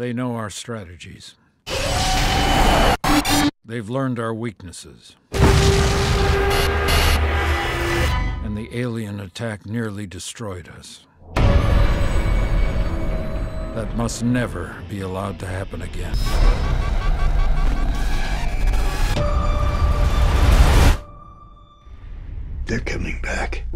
They know our strategies. They've learned our weaknesses. And the alien attack nearly destroyed us. That must never be allowed to happen again. They're coming back.